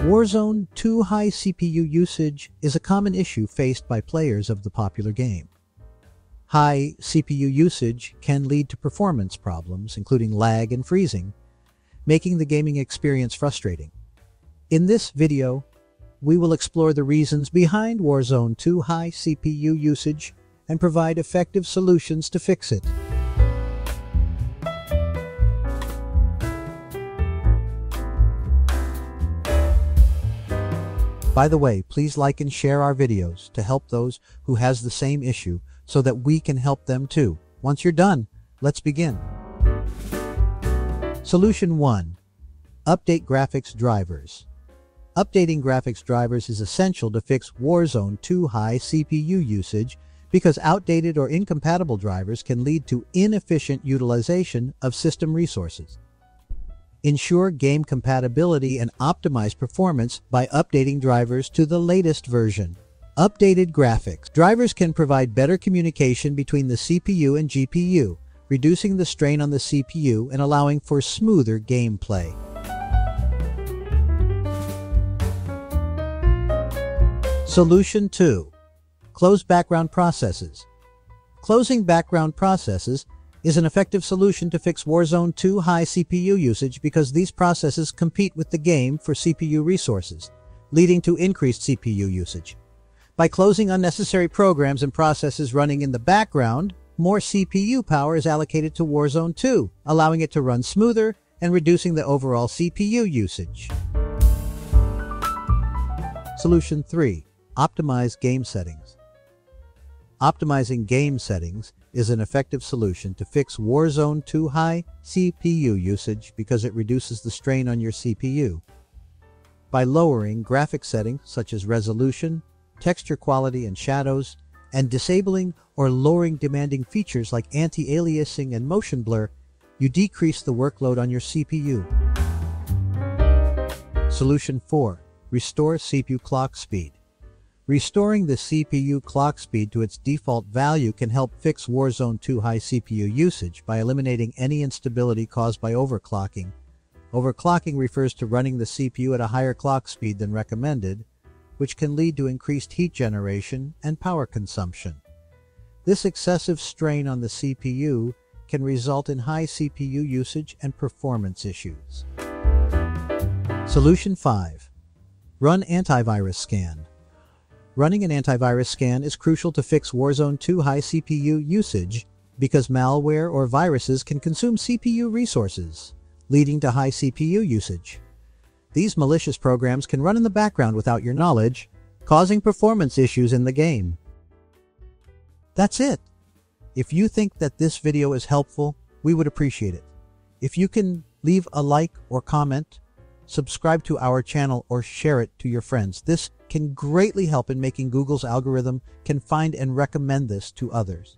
Warzone 2 high CPU usage is a common issue faced by players of the popular game. High CPU usage can lead to performance problems, including lag and freezing, making the gaming experience frustrating. In this video, we will explore the reasons behind Warzone 2 high CPU usage and provide effective solutions to fix it. By the way, please like and share our videos to help those who has the same issue so that we can help them too. Once you're done, let's begin. Solution 1. Update graphics drivers. Updating graphics drivers is essential to fix Warzone 2 high CPU usage because outdated or incompatible drivers can lead to inefficient utilization of system resources. Ensure game compatibility and optimize performance by updating drivers to the latest version. Updated graphics. Drivers can provide better communication between the CPU and GPU, reducing the strain on the CPU and allowing for smoother gameplay. Solution 2. Close background processes. Closing background processes is an effective solution to fix Warzone 2 high CPU usage because these processes compete with the game for CPU resources, leading to increased CPU usage. By closing unnecessary programs and processes running in the background, more CPU power is allocated to Warzone 2, allowing it to run smoother and reducing the overall CPU usage. Solution 3. Optimize game settings. Optimizing game settings is an effective solution to fix Warzone 2 high CPU usage because it reduces the strain on your CPU. By lowering graphic settings such as resolution, texture quality and shadows, and disabling or lowering demanding features like anti-aliasing and motion blur, you decrease the workload on your CPU. Solution 4. Restore CPU clock speed. Restoring the CPU clock speed to its default value can help fix Warzone 2 high CPU usage by eliminating any instability caused by overclocking. Overclocking refers to running the CPU at a higher clock speed than recommended, which can lead to increased heat generation and power consumption. This excessive strain on the CPU can result in high CPU usage and performance issues. Solution 5. Run antivirus scan. Running an antivirus scan is crucial to fix Warzone 2 high CPU usage because malware or viruses can consume CPU resources, leading to high CPU usage. These malicious programs can run in the background without your knowledge, causing performance issues in the game. That's it. If you think that this video is helpful, we would appreciate it. If you can leave a like or comment, subscribe to our channel or share it to your friends. This can greatly help in making Google's algorithm can find and recommend this to others.